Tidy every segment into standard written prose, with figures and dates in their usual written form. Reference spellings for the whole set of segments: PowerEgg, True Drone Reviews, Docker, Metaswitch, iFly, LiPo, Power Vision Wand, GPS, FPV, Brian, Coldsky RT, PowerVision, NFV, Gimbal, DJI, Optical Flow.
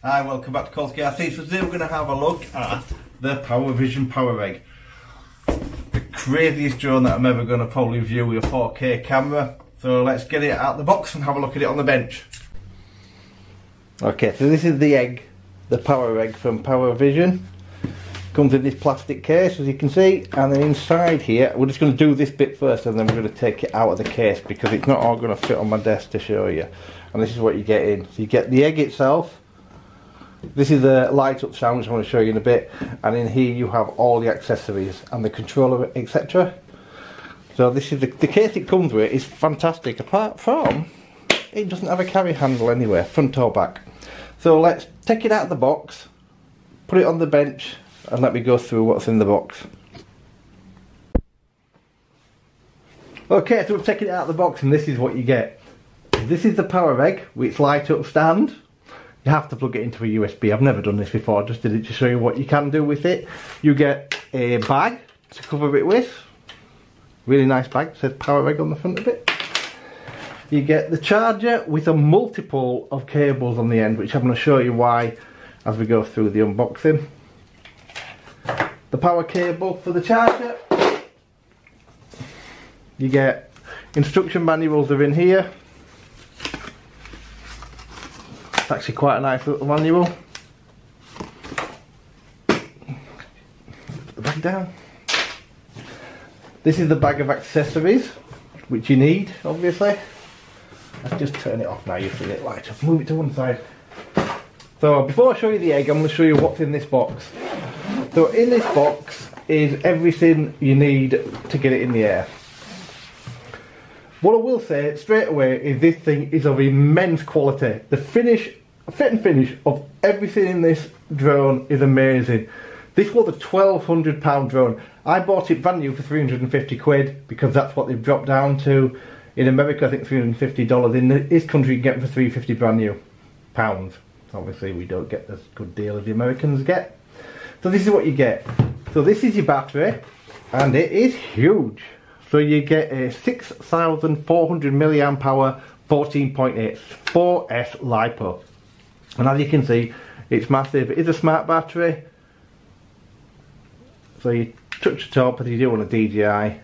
Hi, welcome back to Coldsky RT. So today we're going to have a look at the PowerVision PowerEgg. The craziest drone that I'm ever going to probably view with a 4K camera. So let's get it out of the box and have a look at it on the bench. Okay, so this is the egg, the PowerEgg from PowerVision. Comes in this plastic case, as you can see, and then inside here, we're just going to do this bit first and then we're going to take it out of the case because it's not all going to fit on my desk to show you. And this is what you get in. So you get the egg itself. This is the light up sound, which I want to show you in a bit, and in here you have all the accessories and the controller, etc. So this is the case it comes with is fantastic, apart from it doesn't have a carry handle anywhere, front or back. So let's take it out of the box, put it on the bench, and let me go through what's in the box. Okay, so we've taken it out of the box and this is what you get. This is the PowerEgg with its light up stand. You have to plug it into a USB. I've never done this before, I just did it to show you what you can do with it. You get a bag to cover it with. Really nice bag, says PowerEgg on the front of it. You get the charger with a multiple of cables on the end, which I'm going to show you why as we go through the unboxing. The power cable for the charger. You get instruction manuals are in here. It's actually quite a nice little manual. Put the bag down. This is the bag of accessories, which you need, obviously. I'll just turn it off now, you feel it light up. Move it to one side. So before I show you the egg, I'm going to show you what's in this box. So in this box is everything you need to get it in the air. What I will say straight away is this thing is of immense quality. The finish, fit and finish of everything in this drone is amazing. This was a £1,200 drone. I bought it brand new for 350 quid because that's what they've dropped down to. In America I think $350, in this country you can get it for 350 brand new pounds. Obviously we don't get as good deal as the Americans get. So this is what you get. So this is your battery, and it is huge. So you get a 6,400 milliamp hour 14.8 4S LiPo. And as you can see, it's massive. It is a smart battery. So you touch the top, as you do on a DJI,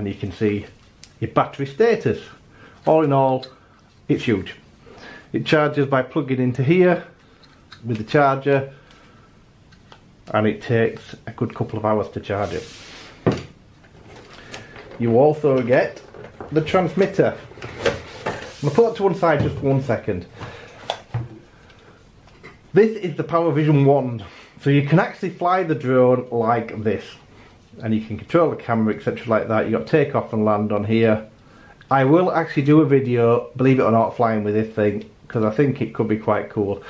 and you can see your battery status. All in all, it's huge. It charges by plugging into here with the charger, and it takes a good couple of hours to charge it. You also get the transmitter. I'll put it to one side just for 1 second. This is the Power Vision Wand. So you can actually fly the drone like this, and you can control the camera, etc. like that. You've got takeoff and land on here. I will actually do a video, believe it or not, flying with this thing, because I think it could be quite cool.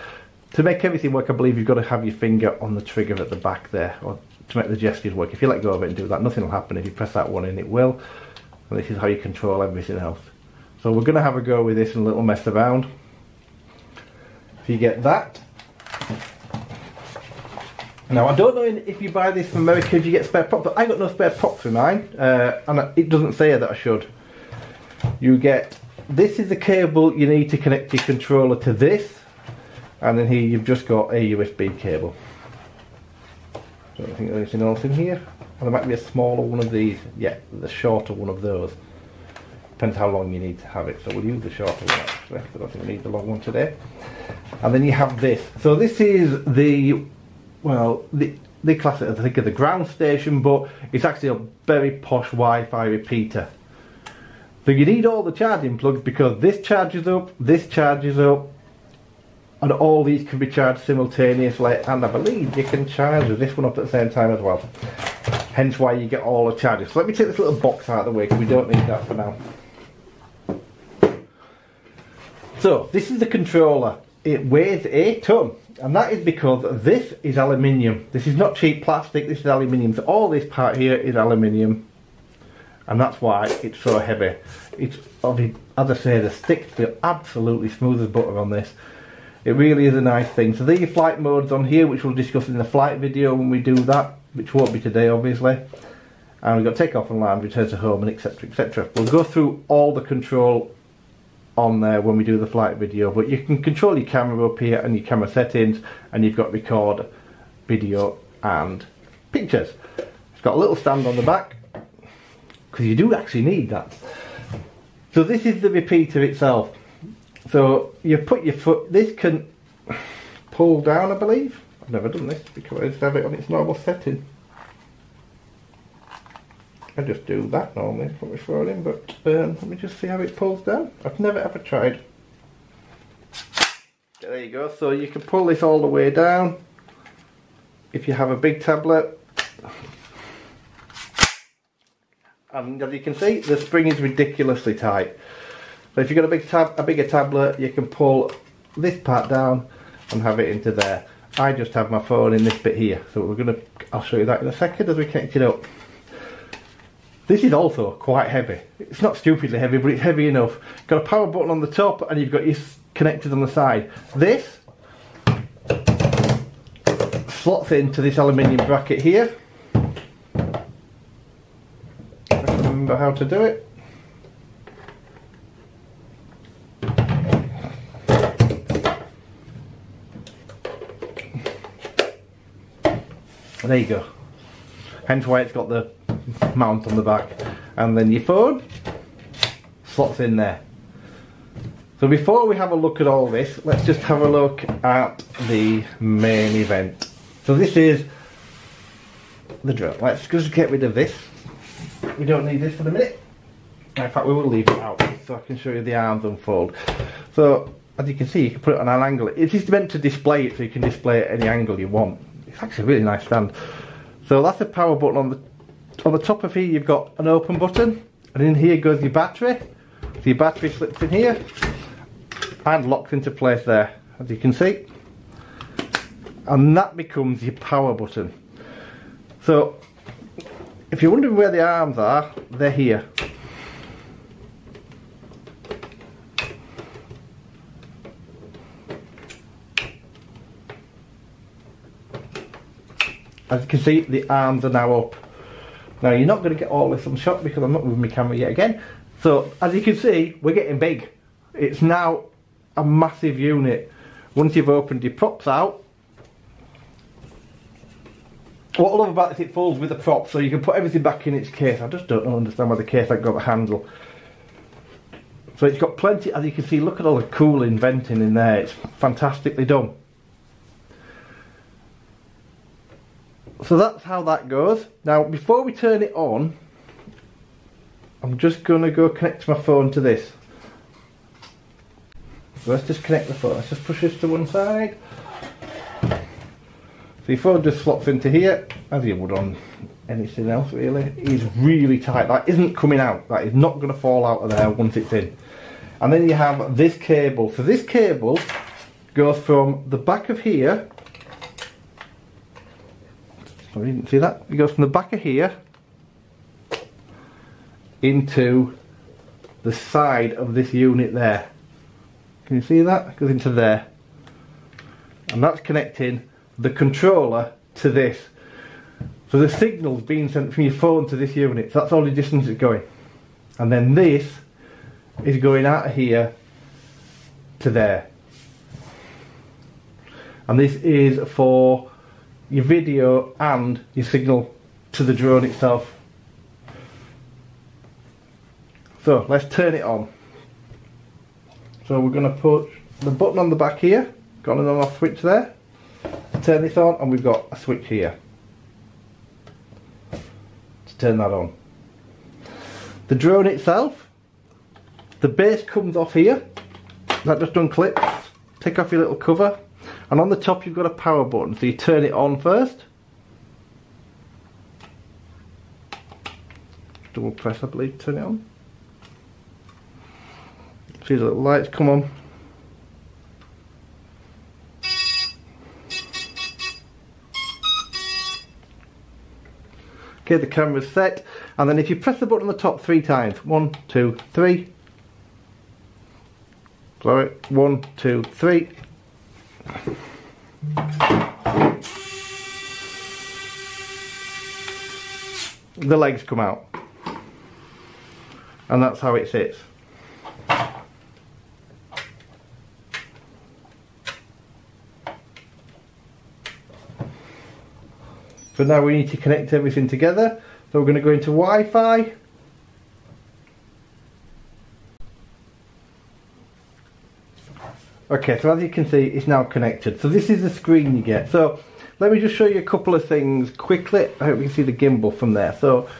To make everything work, I believe you've got to have your finger on the trigger at the back there, or to make the gestures work. If you let go of it and do that, nothing will happen. If you press that one in, it will. And this is how you control everything else. So we're going to have a go with this and a little mess around. So you get that. Now I don't know if you buy this from America if you get spare props, but I got no spare props for mine, and it doesn't say that I should. You get, this is the cable you need to connect your controller to this. And then here you've just got a USB cable. Don't think there's anything else in here. And there might be a smaller one of these. Yeah, the shorter one of those. Depends how long you need to have it. So we'll use the shorter one actually. I don't think we need the long one today. And then you have this. So this is the, well, they class it as, I think, the ground station, but it's actually a very posh Wi-Fi repeater. So you need all the charging plugs because this charges up, this charges up, and all these can be charged simultaneously, and I believe you can charge this one up at the same time as well. Hence why you get all the charges. So let me take this little box out of the way because we don't need that for now. So this is the controller. It weighs a ton, and that is because this is aluminium. This is not cheap plastic, this is aluminium. So all this part here is aluminium, and that's why it's so heavy. It's, as I say, the sticks feel absolutely smooth as butter on this. It really is a nice thing. So there are your flight modes on here, which we'll discuss in the flight video when we do that, which won't be today obviously. And we've got takeoff and land, return to home, and etc. etc. We'll go through all the control on there when we do the flight video, but you can control your camera up here and your camera settings, and you've got record, video and pictures. It's got a little stand on the back because you do actually need that. So this is the repeater itself. So you put your foot, this can pull down, I believe. I've never done this because I just have it on its normal setting. I just do that normally, put my phone in, but let me just see how it pulls down. I've never ever tried. There you go, so you can pull this all the way down. If you have a big tablet. And as you can see, the spring is ridiculously tight. So if you've got a bigger tablet, you can pull this part down and have it into there. I just have my phone in this bit here, so I'll show you that in a second as we connect it up. This is also quite heavy. It's not stupidly heavy, but it's heavy enough. Got a power button on the top, and you've got your connectors on the side. This slots into this aluminium bracket here. I don't remember how to do it. There you go. Hence why it's got the mount on the back, and then your phone slots in there. So before we have a look at all this, let's just have a look at the main event. So this is the drone. Let's just get rid of this. We don't need this for the minute. In fact, we will leave it out so I can show you the arms unfold. So as you can see, you can put it on an angle. It is meant to display it, so you can display it at any angle you want. It's actually a really nice stand. So that's the power button on the top of here. You've got an open button, and in here goes your battery. So your battery slips in here and locks into place there, as you can see, and that becomes your power button. So if you're wondering where the arms are, they're here. As you can see, the arms are now up. Now you're not going to get all this on shot because I'm not moving my camera yet again. So as you can see, we're getting big. It's now a massive unit. Once you've opened your props out, what I love about this, it folds with the prop, so you can put everything back in its case. I just don't understand why the case hasn't got the handle. So it's got plenty, as you can see, look at all the cool inventing in there. It's fantastically done. So that's how that goes. Now before we turn it on, I'm just going to go connect my phone to this. So let's just connect the phone. Let's just push this to one side. So your phone just slots into here, as you would on anything else really. It's really tight. That isn't coming out. That is not going to fall out of there once it's in. And then you have this cable. So this cable goes from the back of here. I didn't see that. It goes from the back of here into the side of this unit there. Can you see that? It goes into there. And that's connecting the controller to this. So the signal's being sent from your phone to this unit. So that's all the distance it's going. And then this is going out of here to there. And this is for your video and your signal to the drone itself. So let's turn it on. So we're going to push the button on the back here, got an on off switch there, turn this on, and we've got a switch here to turn that on. The drone itself, the base comes off here, that just unclips, take off your little cover. And on the top you've got a power button, so you turn it on first. Double press, I believe, turn it on. See the little lights come on. Okay, the camera's set, and then if you press the button on the top 3 times, 1, 2, 3. Sorry, 1, 2, 3. The legs come out, and that's how it sits. For now we need to connect everything together. So we're going to go into Wi-Fi. Okay, so as you can see, it's now connected. So this is the screen you get. So let me just show you a couple of things quickly. I hope you can see the gimbal from there. So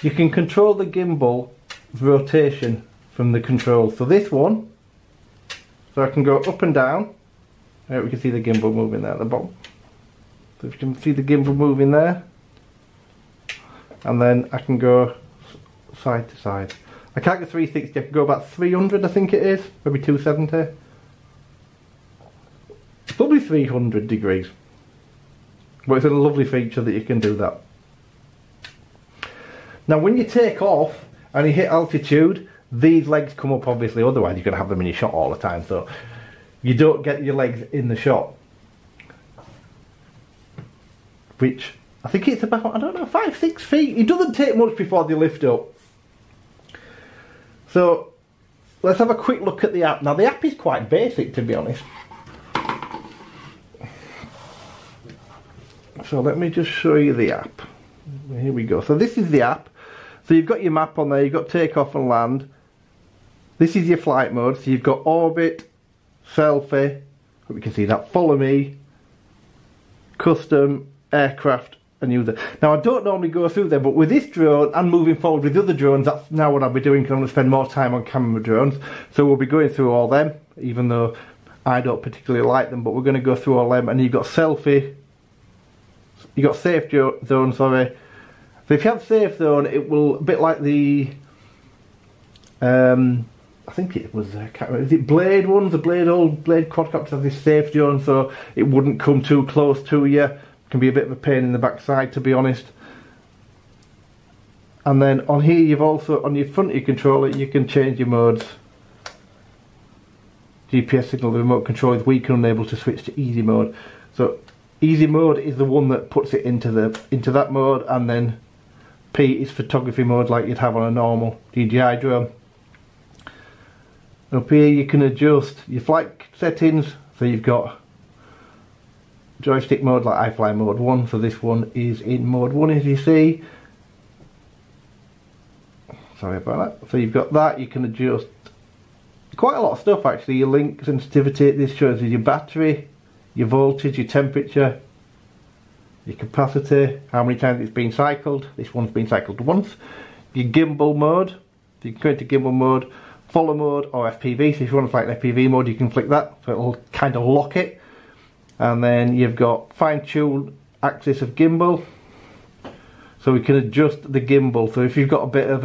you can control the gimbal rotation from the controls. So this one, so I can go up and down. I hope you can see the gimbal moving there at the bottom. So if you can see the gimbal moving there, and then I can go side to side. I can't go 360, I can go about 300, I think it is, maybe 270. Probably 300 degrees. But it's a lovely feature that you can do that. Now when you take off and you hit altitude, these legs come up obviously, otherwise you're going to have them in your shot all the time, so you don't get your legs in the shot. Which, I think it's about, I don't know, 5-6 feet. It doesn't take much before they lift up. So let's have a quick look at the app. Now the app is quite basic, to be honest. So let me just show you the app. Here we go. So this is the app. So you've got your map on there, you've got takeoff and land. This is your flight mode. So you've got orbit, selfie, hope you can see that, follow me, custom, aircraft, and user. Now I don't normally go through there, but with this drone and moving forward with the other drones, that's now what I'll be doing, because I'm going to spend more time on camera drones. So we'll be going through all them, even though I don't particularly like them, but we're going to go through all them. And you've got selfie, you've got safe zone, sorry. So if you have safe zone, it will, a bit like the, I think it was, I can't remember, is it Blade ones? The old Blade quadcopters have this safe zone, so it wouldn't come too close to you. Can be a bit of a pain in the backside, to be honest. And then on here, you've also, on your front of your controller, you can change your modes. GPS signal, the remote control is weak and unable to switch to easy mode. So easy mode is the one that puts it into the that mode, and then P is photography mode, like you'd have on a normal DJI drone. Up here you can adjust your flight settings, so you've got joystick mode, like iFly mode 1, so this one is in mode 1 as you see. Sorry about that. So you've got that, you can adjust quite a lot of stuff actually, your link sensitivity, this shows you your battery, your voltage, your temperature, your capacity, how many times it's been cycled, this one's been cycled once, your gimbal mode, so you can go into gimbal mode, follow mode or FPV, so if you want to fly in FPV mode you can click that, so it'll kind of lock it. And then you've got fine-tuned axis of gimbal, so we can adjust the gimbal. So if you've got a bit of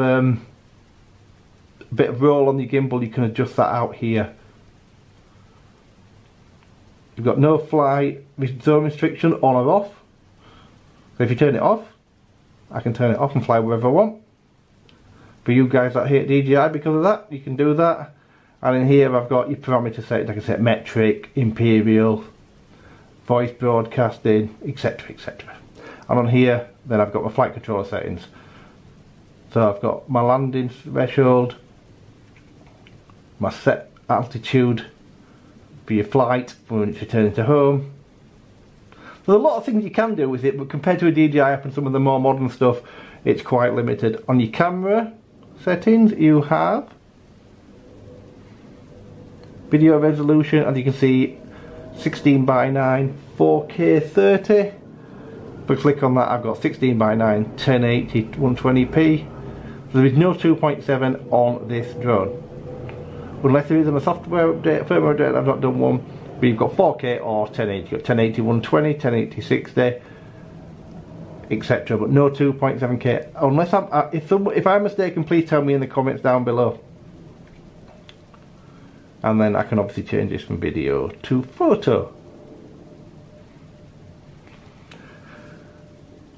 roll on your gimbal, you can adjust that out here. You've got no fly zone restriction on or off. So if you turn it off, I can turn it off and fly wherever I want. For you guys that hate DJI because of that, you can do that. And in here I've got your parameter set, like I said, metric, imperial, voice broadcasting, etc, etc. And on here then I've got my flight controller settings. So I've got my landing threshold, my set altitude for your flight when it's returning to home. There's a lot of things you can do with it, but compared to a DJI app and some of the more modern stuff, it's quite limited. On your camera settings you have video resolution, and you can see 16:9, 4K 30. If I click on that, I've got 16:9, 1080, 120p. There is no 2.7 on this drone. Unless there is a software update, firmware update, I've not done one. But you've got 4K or 1080. You've got 1080, 120, 1080, 60, etc. But no 2.7K. Unless I'm, if I'm mistaken, please tell me in the comments down below. And then I can obviously change this from video to photo.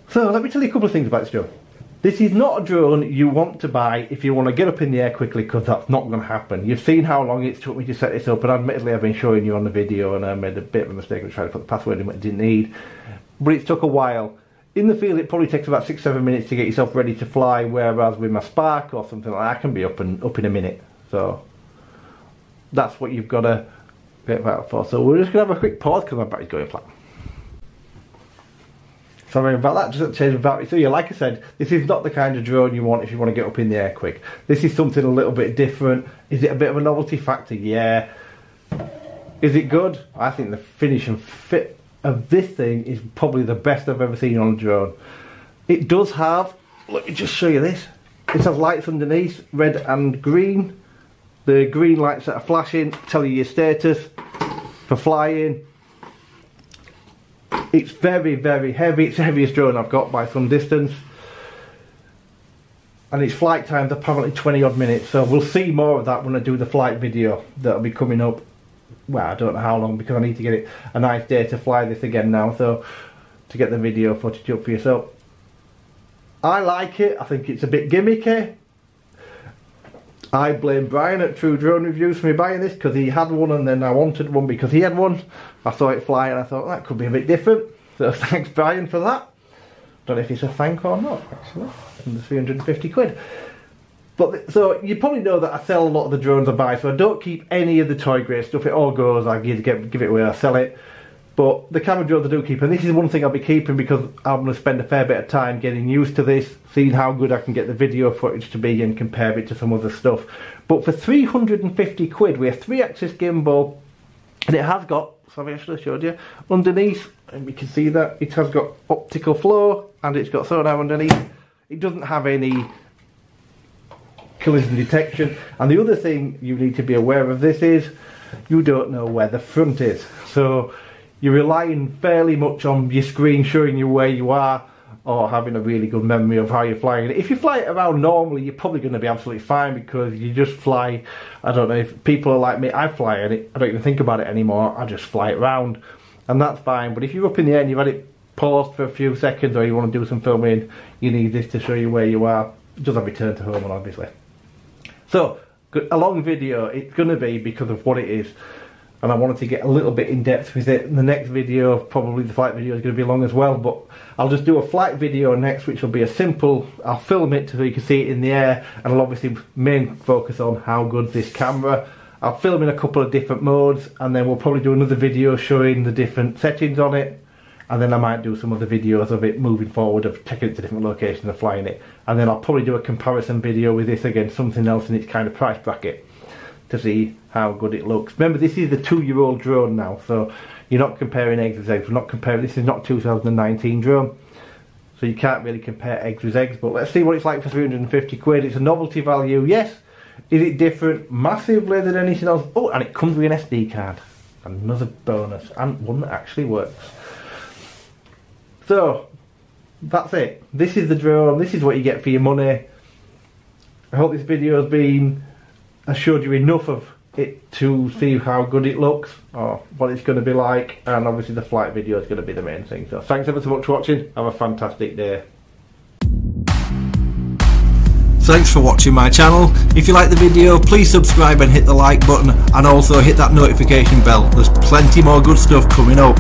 So let me tell you a couple of things about this drone. This is not a drone you want to buy if you want to get up in the air quickly, because that's not going to happen. You've seen how long it took me to set this up, and admittedly I've been showing you on the video and I made a bit of a mistake of trying to put the password in what I didn't need. But it took a while. In the field it probably takes about 6-7 minutes to get yourself ready to fly, whereas with my Spark or something like that I can be up in a minute. So that's what you've got to get out for. So we're just going to have a quick pause because my battery's going flat. Sorry about that, just change the battery through you. Like I said, this is not the kind of drone you want if you want to get up in the air quick. This is something a little bit different. Is it a bit of a novelty factor? Yeah. Is it good? I think the finish and fit of this thing is probably the best I've ever seen on a drone. It does have, let me just show you this. It has lights underneath, red and green. The green lights that are flashing tell you your status for flying. It's very, very heavy. It's the heaviest drone I've got by some distance. And its flight time's apparently 20 odd minutes. So we'll see more of that when I do the flight video that'll be coming up. Well, I don't know how long, because I need to get it a nice day to fly this again now. So to get the video footage up for yourself. I like it. I think it's a bit gimmicky. I blame Brian at True Drone Reviews for me buying this, because he had one and then I wanted one because he had one. I saw it fly and I thought that could be a bit different. So thanks Brian for that. Don't know if it's a thank or not actually. Under 350 quid. But so you probably know that I sell a lot of the drones I buy, so I don't keep any of the toy grade stuff. It all goes, I give it away, I sell it. But the camera drones I do keep, and this is one thing I'll be keeping because I'm going to spend a fair bit of time getting used to this, seeing how good I can get the video footage to be and compare it to some other stuff. But for 350 quid, we have 3-axis gimbal, and it has got, sorry I should have showed you, underneath, and we can see that, it has got optical flow, and it's got sonar underneath. It doesn't have any collision detection, and the other thing you need to be aware of this is, you don't know where the front is. So you're relying fairly much on your screen showing you where you are, or having a really good memory of how you're flying it. If you fly it around normally, you're probably going to be absolutely fine, because you just fly, I don't know, if people are like me, I fly it, I don't even think about it anymore, I just fly it round, and that's fine. But if you're up in the air and you've had it paused for a few seconds, or you want to do some filming, you need this to show you where you are. It does have return to home, obviously. So, a long video, it's going to be, because of what it is. And I wanted to get a little bit in depth with it. And the next video, probably the flight video, is going to be long as well. But I'll just do a flight video next, which will be a simple, I'll film it so you can see it in the air. And I'll obviously main focus on how good this camera. I'll film in a couple of different modes. And then we'll probably do another video showing the different settings on it. And then I might do some other videos of it moving forward, of taking it to different locations and flying it. And then I'll probably do a comparison video with this against something else in its kind of price bracket, to see how good it looks. Remember, this is the 2-year-old drone now, so you're not comparing eggs with eggs. We're not comparing, this is not 2019 drone, so you can't really compare eggs with eggs. But let's see what it's like for 350 quid. It's a novelty value, yes. Is it different massively than anything else? Oh, and it comes with an SD card, another bonus, and one that actually works. So that's it. This is the drone, this is what you get for your money. I hope this video has been, I showed you enough of it to see how good it looks, or what it's going to be like, and obviously the flight video is going to be the main thing. So thanks ever so much for watching, have a fantastic day. Thanks for watching my channel. If you like the video, please subscribe and hit the like button, and also hit that notification bell. There's plenty more good stuff coming up.